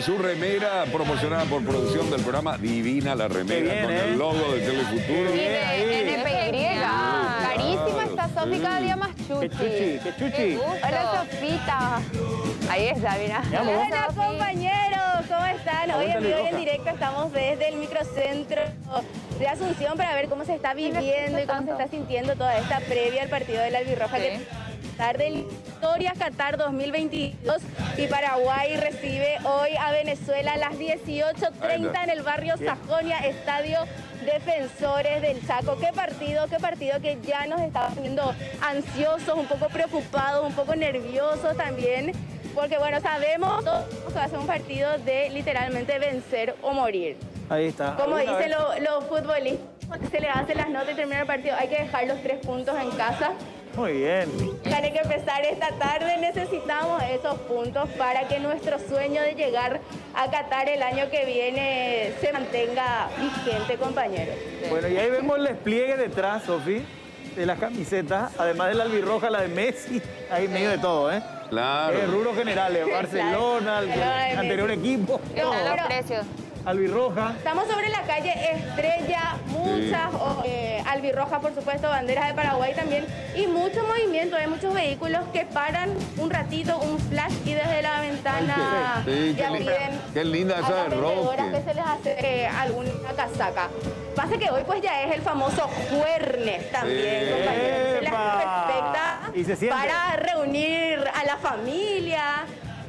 Su remera proporcionada por producción del programa Divina la Remera, bien, con el logo del Telefuturo. NPY. Carísima esta Sofi, cada día más chuchi. ¡Qué chuchi! Hola, Sofita. Ahí está, mira. Hola, compañeros, ¿cómo están? Hoy en directo estamos desde el microcentro de Asunción para ver cómo se está viviendo y cómo se está sintiendo toda esta previa al partido de la Albirroja, que tarde Qatar 2022, y Paraguay recibe hoy a Venezuela a las 18:30 en el barrio Sajonia, Estadio Defensores del Chaco. Qué partido que ya nos está poniendo ansiosos, un poco preocupados, un poco nerviosos también, porque bueno, sabemos que va a ser un partido de literalmente vencer o morir. Ahí está. Como dicen los futbolistas, se le hacen las notas y termina el partido, hay que dejar los 3 puntos en casa. Muy bien. Tiene que empezar esta tarde, necesitamos esos puntos para que nuestro sueño de llegar a Qatar el año que viene se mantenga vigente, compañeros. Bueno, y ahí vemos el despliegue detrás, Sofi, de las camisetas, además de la albirroja, la de Messi, ahí medio de todo, ¿eh? Claro. Rubros generales, Barcelona, el anterior equipo, todo. Los precios. Albirroja. Estamos sobre la calle Estrella, muchas albirrojas, por supuesto, banderas de Paraguay también, y mucho movimiento, hay muchos vehículos que paran un ratito, un flash, y desde la ventana ya piden. Qué linda esa de Roque. Que se les hace alguna casaca. Pasa que hoy pues ya es el famoso jueves también, compañeros. Se les respeta y se para reunir a la familia,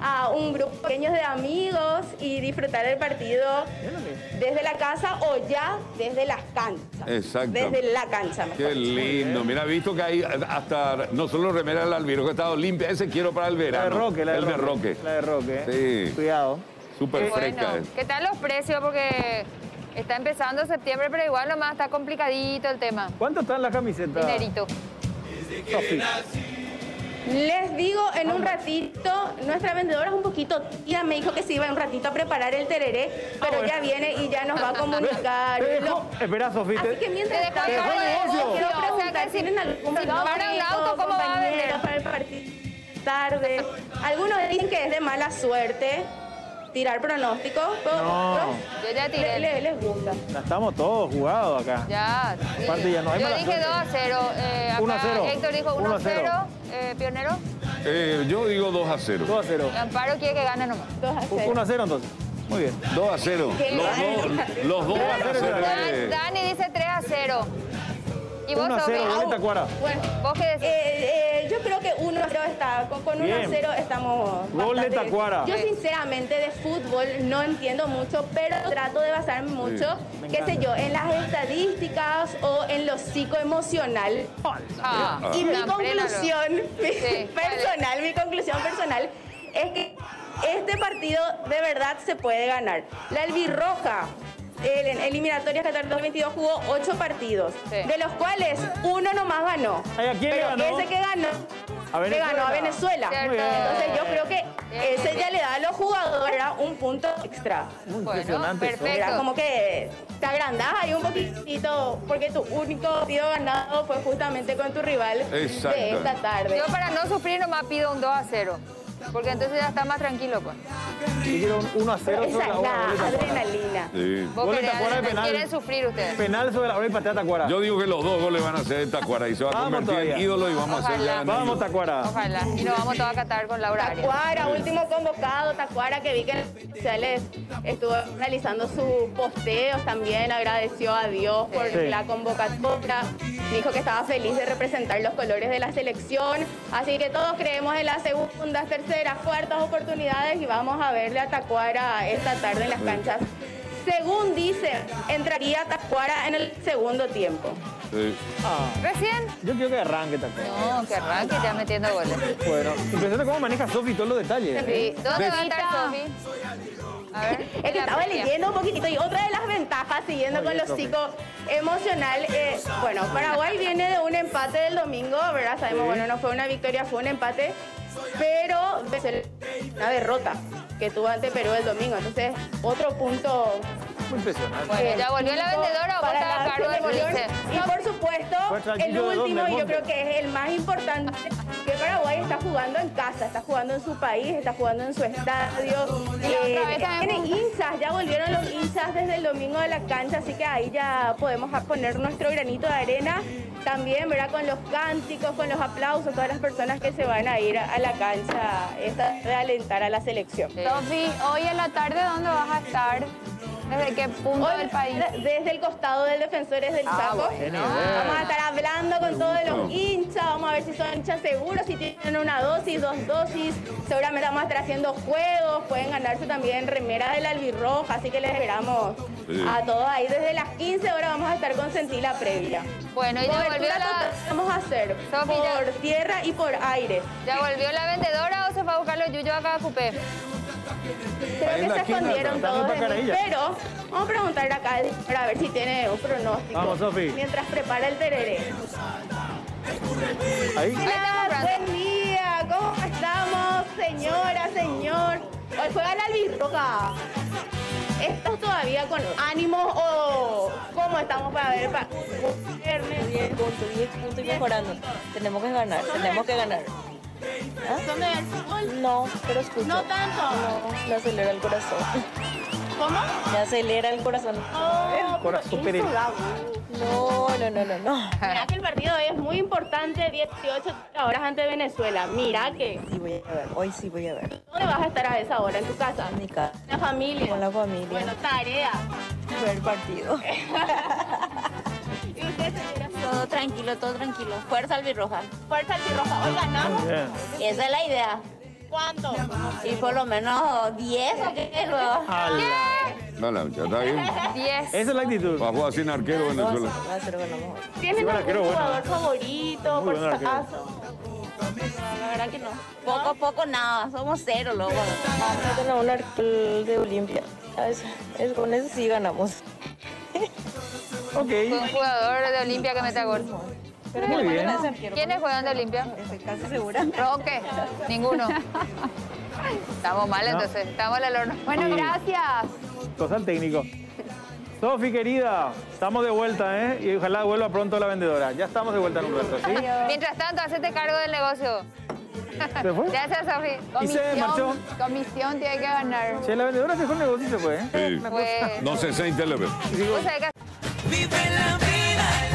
a un grupo pequeño de amigos y disfrutar del partido desde la casa o ya desde las canchas. Exacto. Desde la cancha. Mejor. Qué lindo. Mira, visto que hay hasta no solo remera del Albirroja, que está Olimpia. Ese quiero para el verano. La de Roque. La de Roque. Sí. Cuidado. Súper fresca. Bueno, ¿qué tal los precios? Porque está empezando septiembre, pero igual nomás está complicadito el tema. ¿Cuánto están las camisetas? Dinerito. Sofi. Les digo en un ratito, nuestra vendedora es un poquito tía, me dijo que se iba un ratito a preparar el tereré, pero ya viene y ya nos va a comunicar. Espera, Sofía. Así que mientras tanto, quiero preguntar, ¿tienen algún auto, cómo va a vender para el partido tarde? Algunos dicen que es de mala suerte tirar pronóstico, pero yo ya tiré. Les gusta. Estamos todos jugados acá. Ya. Aparte, ya no hay mala suerte. Yo dije 2-0. Acá Héctor dijo 1-0. ¿Pionero? Yo digo 2-0. 2-0. Amparo quiere que gane nomás. 2-0. 1-0 entonces. Muy bien. 2-0. Los dos van a hacer. Dani dice 3-0. ¿Y vos, Sofi? 1-0, Tacuara. Bueno, ¿vos qué decís? Yo creo que 1-0 está. Con 1-0 estamos. Gol de Tacuara. Yo, sinceramente, de fútbol no entiendo mucho, pero trato de basarme mucho, qué sé yo, en las estadísticas o en lo psicoemocional. Y mi conclusión personal es que este partido de verdad se puede ganar. La albirroja en eliminatorias Qatar 2022 jugó 8 partidos, de los cuales 1 nomás ganó. Ese que ganó a Venezuela. Entonces yo creo que ese ya le da a los jugadores un punto extra. Impresionante. Perfecto. Como que te agrandás ahí un poquitito, porque tu único partido ganado fue justamente con tu rival. Exacto. De esta tarde. Yo, para no sufrir, nomás pido un 2-0. Porque entonces ya está más tranquilo, pues. Hicieron 1-0 sobre la hora. Adrenalina. Sí. Goles de Tacuara de penal. ¿Quieren sufrir ustedes? Penal sobre la hora y patea Tacuara. Yo digo que los 2 goles van a ser de Tacuara y se va a convertir en ídolo y vamos a hacer ya. Vamos, Tacuara. Ojalá. Y nos vamos todos a Qatar con Laura Arias. Tacuara, último convocado. Tacuara, que vi que en las redes sociales estuvo realizando sus posteos también. Agradeció a Dios por la convocatoria. Dijo que estaba feliz de representar los colores de la selección. Así que todos creemos en la segunda, terceras, cuartas oportunidades, y vamos a verle a Tacuara esta tarde en las canchas. Según dice, entraría Tacuara en el segundo tiempo. Sí. ¿Recién? Yo quiero que arranque Tacuara. No, que arranque ya metiendo goles. Bueno, impresionante cómo maneja Sofi todos los detalles. Sí. ¿Dónde va a estar Sofi? A ver, es que estaba leyendo un poquitito, y otra de las ventajas, siguiendo con lo psicoemocional, bueno, Paraguay viene de un empate del domingo, ¿verdad? Sabemos, bueno, no fue una victoria, fue un empate, pero una derrota que tuvo ante Perú el domingo. Entonces, otro punto Muy impresionante. Bueno, ya volvió la vendedora, vamos a Carlos Molina. Y por supuesto, el último, y yo creo que es el más importante, que Paraguay está jugando en casa, está jugando en su país, está jugando en su estadio. Tiene hinchas, ya volvieron los hinchas desde el domingo de la cancha, así que ahí ya podemos poner nuestro granito de arena también, ¿verdad? Con los cánticos, con los aplausos, todas las personas que se van a ir a la cancha esta, de alentar a la selección. Sí. Sofi, hoy en la tarde, ¿dónde vas a estar? ¿Desde qué punto del país? Desde el costado del Defensores del Chaco. Bueno. Vamos a estar hablando con todos los hinchas, vamos a ver si son hinchas seguros, si tienen una dosis, dos dosis. Seguramente vamos a estar haciendo juegos, pueden ganarse también remera del Albirroja, así que les esperamos a todos ahí. Desde las 15 horas vamos a estar con Sentila previa. Bueno, y ya volvió la... vamos a hacer Sophie, por tierra y por aire. ¿Ya volvió la vendedora o se fue a buscar los yuyos a cada cupé? Creo que se escondieron todos, pero vamos a preguntarle acá para ver si tiene un pronóstico. Vamos, Sofi. Mientras prepara el tereré. Ahí. Hola, buen día. ¿Cómo estamos, señora, señor? Hoy juega la Albirroja. ¿Estás todavía con ánimo o cómo estamos para ver? Para... Punto y mejorando. Tenemos que ganar, tenemos que ganar. ¿Ah? ¿Son del fútbol? No, pero escucho. No tanto. No, me acelera el corazón. ¿Cómo? Me acelera el corazón. Oh, el corazón peregrino. No. Mirá que el partido es muy importante, 18 horas ante Venezuela. Mirá que... Sí voy a ver, hoy sí voy a ver. ¿Dónde vas a estar a esa hora? ¿En tu casa? En mi casa. ¿La familia? Con la familia. Bueno, tarea. Ver el partido. ¿Y usted, señora? Todo tranquilo, todo tranquilo. Fuerza Albirroja. Fuerza Albirroja. Hoy ganamos. Esa es la idea. ¿Cuánto? Y por lo menos 10 o qué es lo. Dale, ya está bien. 10. Esa es la actitud. Para jugar sin arquero en Venezuela. ¿Tienen algún jugador favorito, por si acaso? La verdad que no. Poco a poco nada. Somos cero, loco. Vamos a tener un arquero de Olimpia. Con eso sí ganamos. Okay. Fue un jugador de Olimpia que meta gol. Pero muy bien. ¿Quiénes juegan de Olimpia? Estoy casi segura. Roque. Ninguno. Estamos mal, entonces. Estamos al horno. Bueno, gracias. Cosa al técnico. Sofi, querida, estamos de vuelta, ¿eh? Y ojalá vuelva pronto la vendedora. Ya estamos de vuelta en un rato, ¿sí? Mientras tanto, hacete cargo del negocio. ¿Se fue? Gracias, Sofi. Comisión tiene que ganar. Si la vendedora se fue el negocio, se fue, ¿eh? Sí. No sé, se interrumpe. Vive la vida.